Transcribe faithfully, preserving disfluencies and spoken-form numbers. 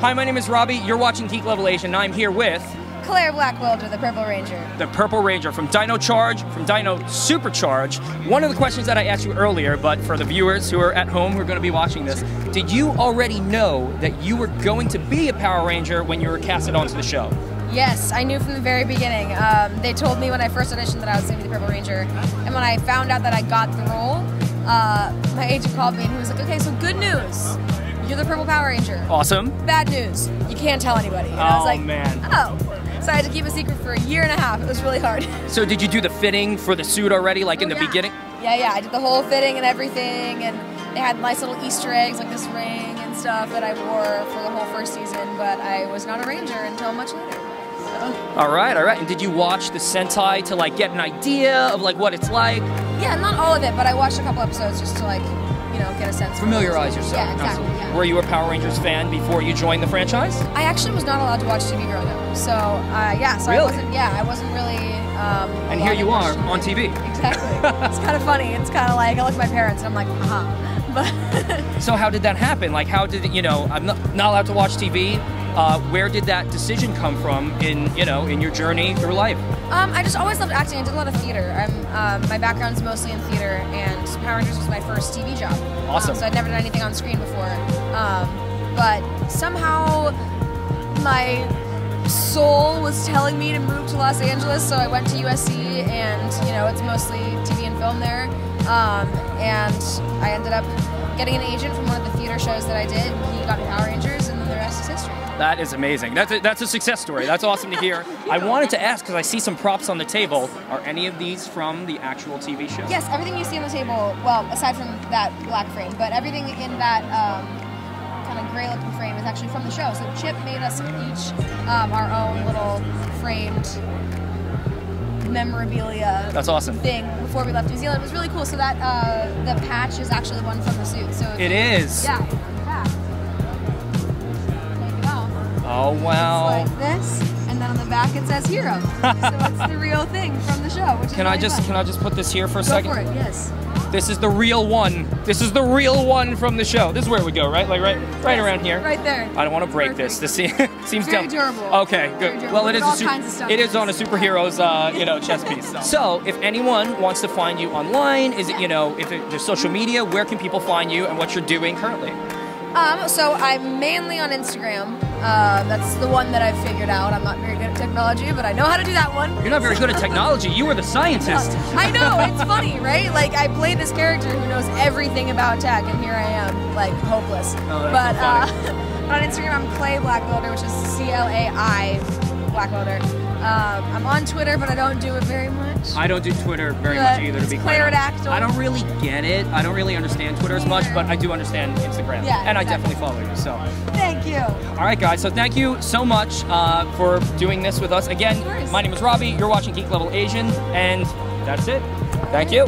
Hi, my name is Robbie. You're watching Geek Level Asia, and I'm here with Claire Blackwelder, the Purple Ranger. The Purple Ranger from Dino Charge, from Dino Supercharge. One of the questions that I asked you earlier, but for the viewers who are at home who are going to be watching this, did you already know that you were going to be a Power Ranger when you were casted onto the show? Yes, I knew from the very beginning. Um, they told me when I first auditioned that I was going to be the Purple Ranger, and when I found out that I got the role, uh, my agent called me and he was like, okay, so good news. You're the Purple Power Ranger. Awesome. Bad news. You can't tell anybody. And oh, I was like, man. Oh. So I had to keep a secret for a year and a half. It was really hard. So did you do the fitting for the suit already, like oh, in the yeah. beginning? Yeah, yeah. I did the whole fitting and everything, and they had nice little Easter eggs, like this ring and stuff that I wore for the whole first season, but I was not a ranger until much later. So. All right, all right. And did you watch the Sentai to, like, get an idea of, like, what it's like? Yeah, not all of it, but I watched a couple episodes just to, like, you know, get a sense. Familiarize yourself. Yeah, exactly. Yeah. Were you a Power Rangers fan before you joined the franchise? I actually was not allowed to watch T V growing up. So, uh, yeah. So really? I wasn't, yeah, I wasn't really. Um, and here you are on T V. Exactly. It's kind of funny. It's kind of like I look at my parents and I'm like, uh huh. But. So how did that happen? Like, how did it, you know? I'm not, not allowed to watch T V. Uh, where did that decision come from in, you know, in your journey through life? Um, I just always loved acting. I did a lot of theater. I'm, um, my background's mostly in theater, and Power Rangers was my first T V job. Awesome. Um, so I'd never done anything on screen before. Um, but somehow my soul was telling me to move to Los Angeles, so I went to U S C, and, you know, it's mostly T V and film there. Um, and I ended up getting an agent from one of the theater shows that I did. He got me Power Rangers, and then the rest is history. That is amazing. That's a, that's a success story. That's awesome to hear. I wanted to ask, because I see some props on the table, are any of these from the actual T V show? Yes, everything you see on the table, well, aside from that black frame, but everything in that um, kind of gray looking frame is actually from the show. So Chip made us each um, our own little framed memorabilia That's awesome. thing before we left New Zealand. It was really cool. So that uh, the patch is actually one from the suit. So It is. Yeah. Oh, wow. It's like this, and then on the back it says hero. So it's the real thing from the show, which is Can really I just fun. Can I just put this here for a go second? Go for it, yes. This is the real one. This is the real one from the show. This is where we go, right? Like right right yes. around here. Right there. I don't want to break Perfect. this. This seems Very dumb. durable. Okay, good. Durable. Well, it is a super, it is on a superhero's uh, you know, chess piece. So. so, if anyone wants to find you online, is it, you know, if it, there's social media, where can people find you and what you're doing currently? Um, so I'm mainly on Instagram. Uh, that's the one that I've figured out. I'm not very good at technology, but I know how to do that one. You're not very good at technology. You were the scientist. I know. It's funny, right? Like, I play this character who knows everything about tech, and here I am, like, hopeless. Oh, but so uh, on Instagram, I'm Clay Black Builder, which is C L A I Black Builder. Um, I'm on Twitter, but I don't do it very much. I don't do Twitter very but much either, to be clear. I don't really get it. I don't really understand Twitter as much, but I do understand Instagram. Yeah, and exactly. I definitely follow you, so. Thank you. All right, guys, so thank you so much uh, for doing this with us. Again, my name is Robbie. You're watching Geek Level Asian, and that's it. Thank you.